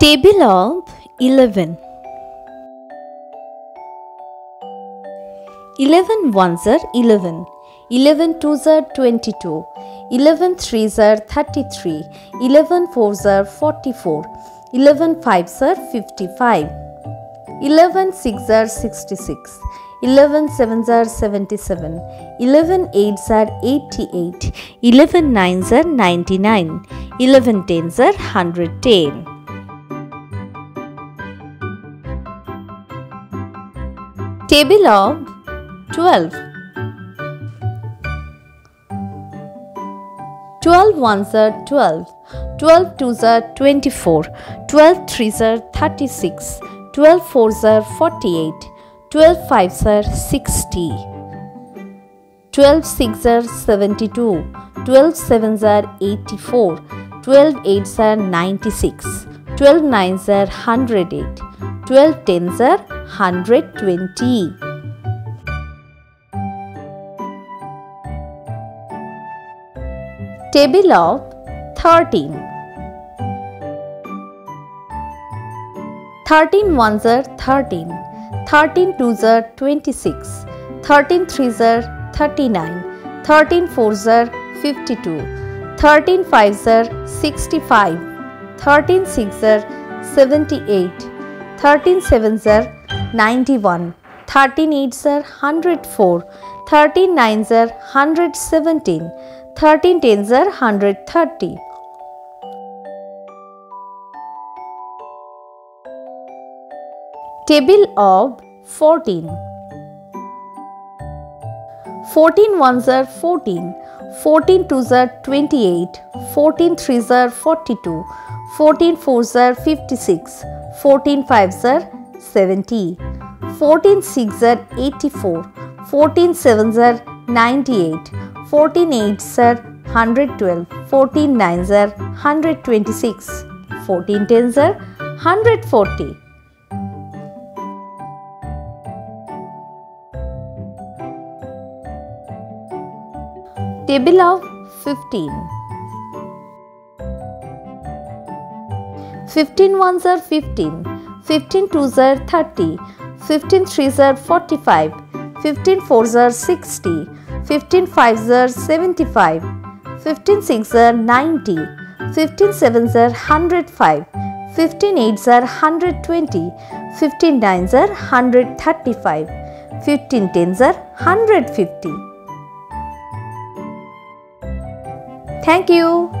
Table of 11. 11 ones are 11. 11 twos are 22. 11 threes are 33. 11 fours are 44. 11 fives are 55. 11 sixes are 66. 11 sevens are 77. 11 eights are 88. 11 nines are 99. 11 tens are 110. Table of 12. 12 ones are 12. 12 twos are 24. 12 threes are 36. 12 fours are 48. 12 fives are 60. 12 sixes are 72. 12 sevens are 84. 12 eights are 96. 12 nines are 108. 12 tens are 120. Table of 13. 13 ones are 13. 13 twos are 26. 13 threes are 39. 13 fours are 52. 13 fives are 65. 13 sixes are 78. 13 sevens are 91. 13 eights are 104. 13 nines are 117. 13 tens are 130. Table of 14. 14 ones are 14. 14 twos are 28. 14 threes are 42. 14 fours are 56. 14 fives are 70. 14 sixes are 84. 14 sevens are 98. 14 eights are 112. 14 nines are 126. 14 tens are 140. Table of 15. 15 ones are 15. 15 twos are 30. 15 threes are 45. 15 fours are 60. 15 fives are 75. 15 sixes are 90. 15 sevens are 105. 15 eights are 120. 15 nines are 135. 15 tens are 150. Thank you.